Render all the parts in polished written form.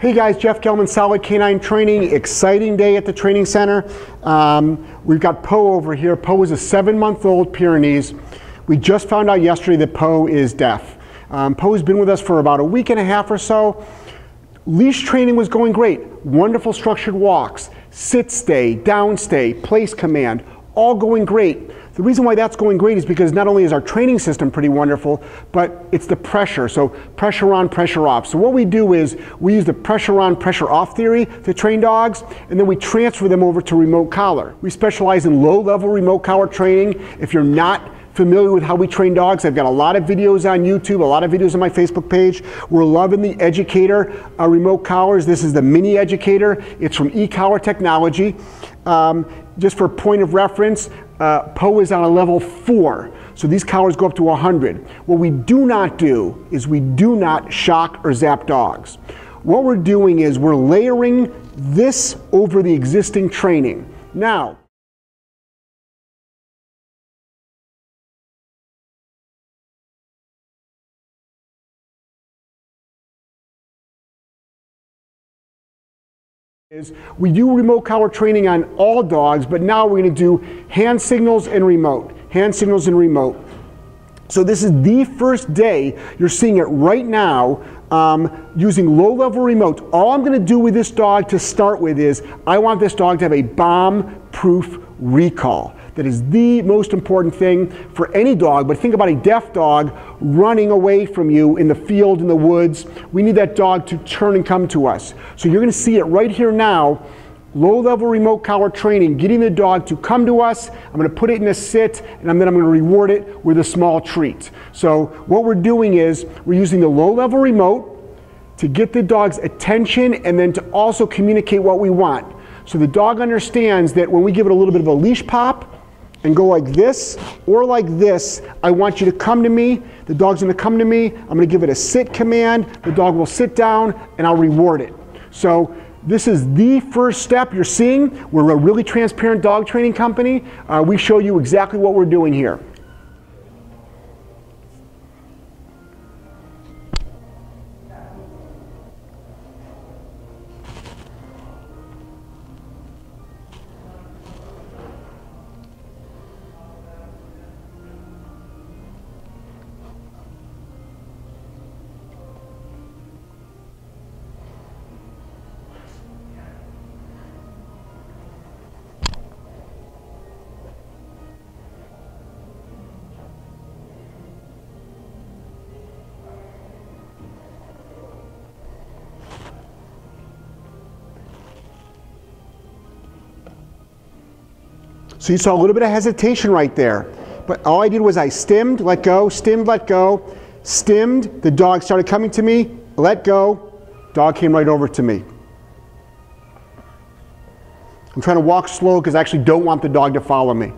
Hey guys, Jeff Gellman, Solid K9 Training. Exciting day at the training center. We've got Poe over here. Poe is a 7-month-old Pyrenees. We just found out yesterday that Poe is deaf. Poe's been with us for about a week and a half or so. Leash training was going great. Wonderful structured walks, sit stay, down stay, place command, all going great. The reason why that's going great is because not only is our training system pretty wonderful, but it's the pressure. So pressure on, pressure off. So what we do is we use the pressure on, pressure off theory to train dogs, and then we transfer them over to remote collar. We specialize in low-level remote collar training. If you're not familiar with how we train dogs, I've got a lot of videos on YouTube, a lot of videos on my Facebook page. We're loving the Educator remote collars. This is the mini Educator. It's from eCollar Technology. Just for a point of reference, Poe is on a level 4. So these collars go up to 100. What we do not do is we do not shock or zap dogs. What we're doing is we're layering this over the existing training. Now, we do remote collar training on all dogs, but now we're going to do hand signals and remote. Hand signals and remote. So this is the first day you're seeing it right now using low-level remote. All I'm going to do with this dog to start with is I want this dog to have a bomb-proof recall. That is the most important thing for any dog, but think about a deaf dog running away from you in the field, in the woods. We need that dog to turn and come to us. So you're gonna see it right here now, low-level remote collar training, getting the dog to come to us. I'm gonna put it in a sit, and then I'm gonna reward it with a small treat. So what we're doing is we're using the low-level remote to get the dog's attention and then to also communicate what we want. So the dog understands that when we give it a little bit of a leash pop, and go like this or like this, I want you to come to me. The dog's gonna come to me. I'm gonna give it a sit command. The dog will sit down and I'll reward it. So this is the first step you're seeing. We're a really transparent dog training company. We show you exactly what we're doing here. So you saw a little bit of hesitation right there. But all I did was I stemmed, let go, stemmed, let go, stemmed, the dog started coming to me, let go, dog came right over to me. I'm trying to walk slow because I actually don't want the dog to follow me.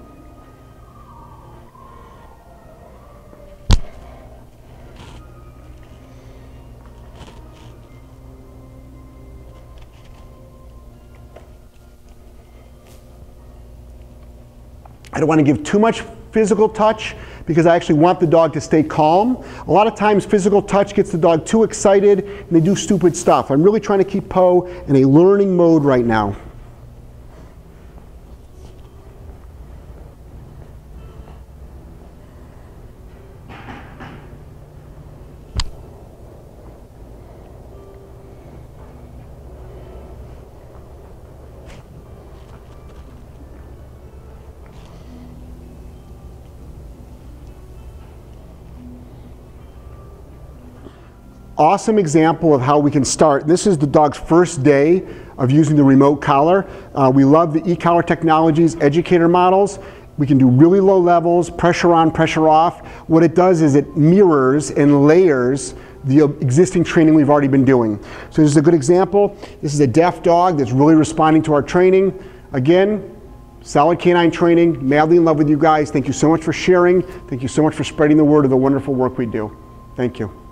I don't want to give too much physical touch because I actually want the dog to stay calm. A lot of times physical touch gets the dog too excited and they do stupid stuff. I'm really trying to keep Poe in a learning mode right now. Awesome example of how we can start. This is the dog's first day of using the remote collar. We love the e-collar technologies, educator models. We can do really low levels, pressure on, pressure off. What it does is it mirrors and layers the existing training we've already been doing. So this is a good example. This is a deaf dog that's really responding to our training. Again, Solid K9 Training, madly in love with you guys. Thank you so much for sharing. Thank you so much for spreading the word of the wonderful work we do. Thank you.